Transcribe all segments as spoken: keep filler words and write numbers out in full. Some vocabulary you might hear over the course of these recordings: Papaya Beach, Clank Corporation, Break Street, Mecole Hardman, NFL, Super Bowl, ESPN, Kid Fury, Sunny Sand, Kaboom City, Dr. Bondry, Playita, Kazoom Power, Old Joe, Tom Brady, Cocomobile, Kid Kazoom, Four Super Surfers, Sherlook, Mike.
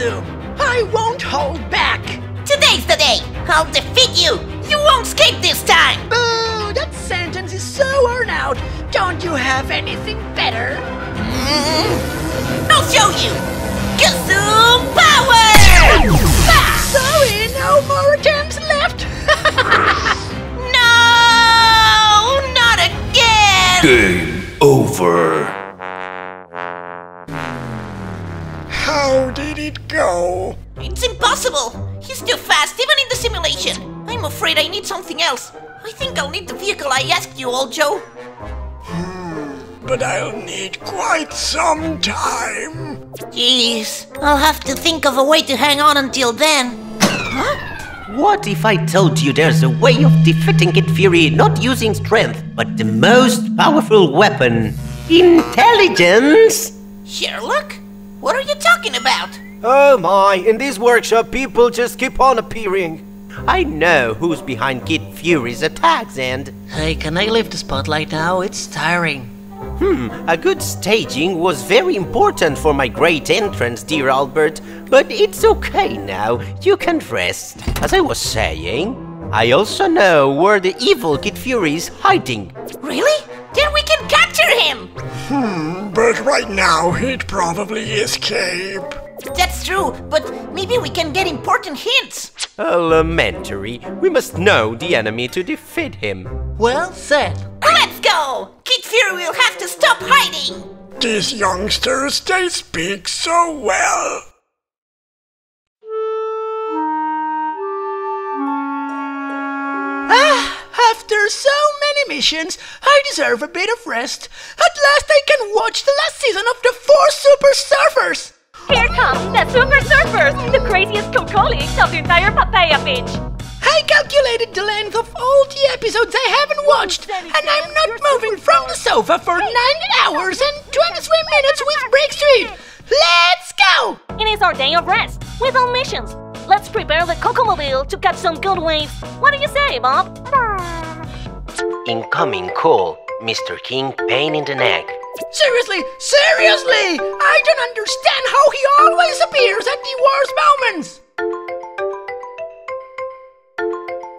Kazoom. I won't hold back. Today's the day. I'll defeat you. You won't escape this time. Boo, that sentence is so worn out. Don't you have anything better? Mm. I'll show you. Kazoom Power! Sorry, no more attempts left. No, not again. Game over. How did it go? It's impossible! He's too fast, even in the simulation! I'm afraid I need something else. I think I'll need the vehicle I asked you, Old Joe. Hmm, but I'll need quite some time. Jeez, I'll have to think of a way to hang on until then. Huh? What if I told you there's a way of defeating Kid Fury not using strength, but the most powerful weapon? Intelligence! Sherlock? What are you talking about? Oh my, in this workshop people just keep on appearing. I know who's behind Kid Fury's attacks and... Hey, can I leave the spotlight now? It's tiring. Hmm, a good staging was very important for my great entrance, dear Albert. But it's okay now, you can rest. As I was saying, I also know where the evil Kid Fury is hiding. Really? Then we can capture him! Hmm, but right now he'd probably escape. That's true, but maybe we can get important hints. Elementary. We must know the enemy to defeat him. Well said. Let's go! Kid Fury will have to stop hiding! These youngsters, they speak so well. After so many missions, I deserve a bit of rest. At last I can watch the last season of the Four Super Surfers! Here comes the Super Surfers, the craziest co-colleagues of the entire Papaya Beach! I calculated the length of all the episodes I haven't watched, and I'm not moving from the sofa for nine hours and twenty-three minutes with Break Street! Let's go! It is our day of rest, with all missions. Let's prepare the Cocomobile to catch some good waves. What do you say, Bob? Incoming call, Mister King, pain in the neck. Seriously, seriously! I don't understand how he always appears at the worst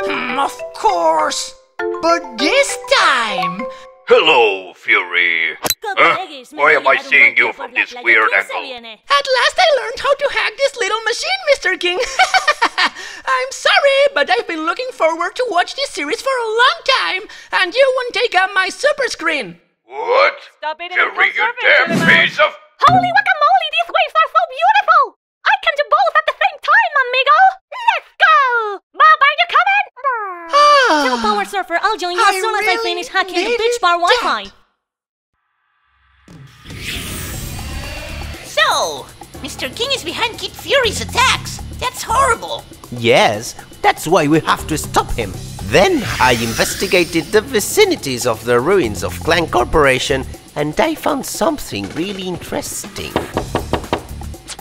moments! Hmm, of course! But this time... Hello, Fury! Huh? Why am I seeing you from this weird angle? At last I learned how to hack this little machine, Mister King! I'm sorry, but I've been looking forward to watch this series for a long time, and you won't take up my super screen! What? Stop it, Fury, you damn piece of... Holy guacamole, these waves are so beautiful! I can do both at the same time, amigo! Let's go! Bob, are you coming? Tell Power Surfer I'll join you I as soon really as I finish hacking the beach bar Wi-Fi. So, Mister King is behind Kid Fury's attacks. That's horrible. Yes, that's why we have to stop him. Then I investigated the vicinities of the ruins of Clank Corporation and I found something really interesting.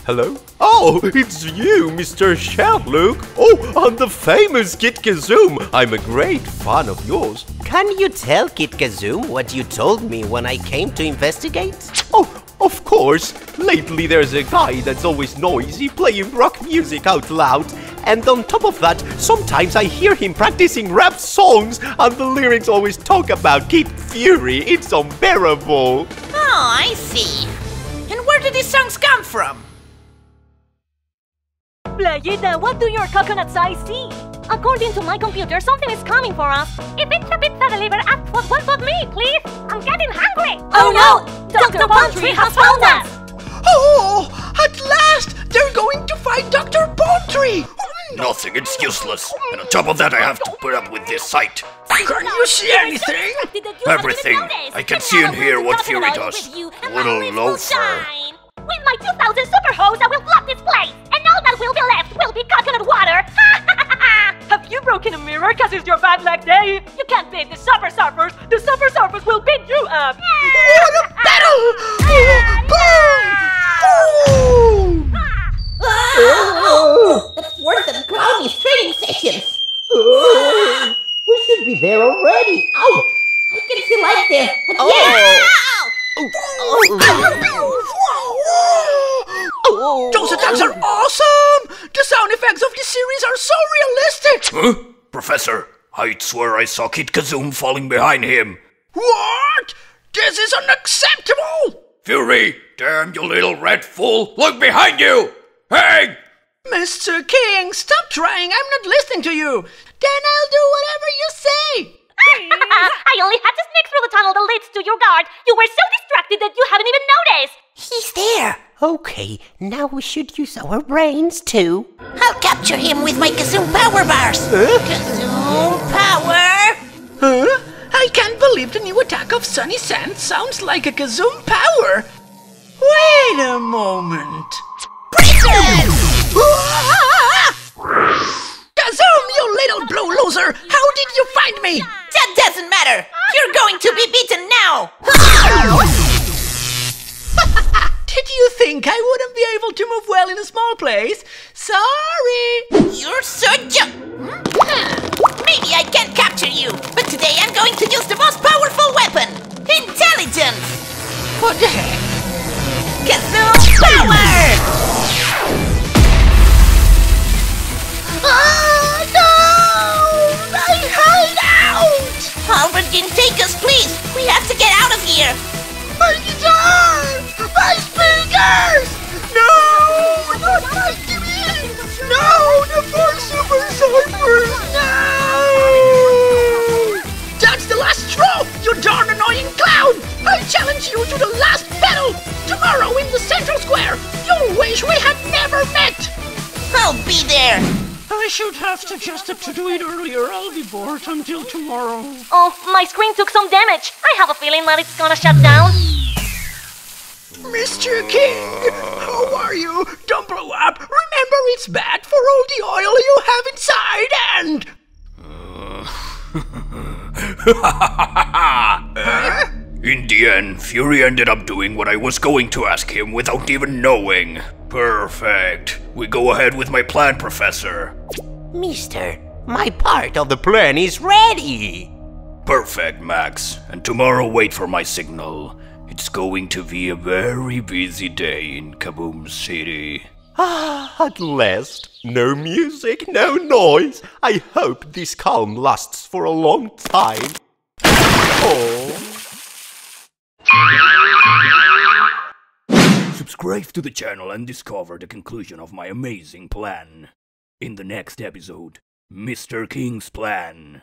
Hello? Oh, it's you, Mister Sherlock. Oh, I'm the famous Kid Kazoom. I'm a great fan of yours. Can you tell Kid Kazoom what you told me when I came to investigate? Oh, of course. Lately there's a guy that's always noisy playing rock music out loud. And on top of that, sometimes I hear him practicing rap songs and the lyrics always talk about Kid Fury. It's unbearable. Oh, I see. And where do these songs come from? Playita, what do your coconuts eyes see? According to my computer, something is coming for us. If it's a pizza delivered, ask for one for me, please. I'm getting hungry. Oh, oh no! Doctor Bondry has found us. Oh, at last! They're going to find Doctor Bondry. Nothing, it's useless. And on top of that, I have to put up with this sight. Can you see anything? Everything. I can see and hear what Fury does. Little loafer. With my two thousand super hose, I will block this place. And all that will be left will be coconut water. Have you broken a mirror because it's your bad luck day? You can't beat the Super Surfers. The Super Surfers will beat you up. What a battle! Boom! Oh, that's worse than Clowny's training sessions. Oh, we should be there already. Ow! I can see light there. Oh! Those attacks are awesome! sound effects of this series are so realistic! Huh? Professor, I'd swear I saw Kid Kazoom falling behind him. What? This is unacceptable! Fury, damn you little red fool, look behind you! Hey! Mister King, stop trying, I'm not listening to you! Then I'll do whatever you say! I only had to sneak through the tunnel that leads to your guard. You were so distracted that you haven't even noticed. He's there. Okay, now we should use our brains too. I'll capture him with my Kazoom Power bars. Huh? Kazoom Power. Huh? I can't believe the new attack of Sunny Sand sounds like a Kazoom Power. Wait a moment. Kazoom, you little blue loser! How did you find me? That doesn't matter! You're going to be beaten now! Did you think I wouldn't be able to move well in a small place? Sorry! You're so ju- Maybe I can't capture you, but today I'm going to use the most powerful weapon! Intelligence! What the heck? Kazoom Power! Oh, no! I hide out! Harvard can take us, please! We have to get out of here! My guitar! My speakers! No! Not my T V! No! The Four Super Surfers! No! That's the last straw, you darn annoying clown! I challenge you to the last battle! Tomorrow in the Central Square! You'll wish we had never met! I'll be there! I should have suggested to do it earlier. I'll be bored until tomorrow. Oh, my screen took some damage. I have a feeling that it's gonna shut down. Mister King, how are you? Don't blow up. Remember, it's bad for all the oil you have inside and... huh? In the end, Fury ended up doing what I was going to ask him without even knowing. Perfect. We go ahead with my plan, Professor. Mister, my part of the plan is ready. Perfect, Max. And tomorrow wait for my signal. It's going to be a very busy day in Kaboom City. Ah, at last. No music, no noise. I hope this calm lasts for a long time. Oh. Subscribe to the channel and discover the conclusion of my amazing plan in the next episode, Mister King's Plan.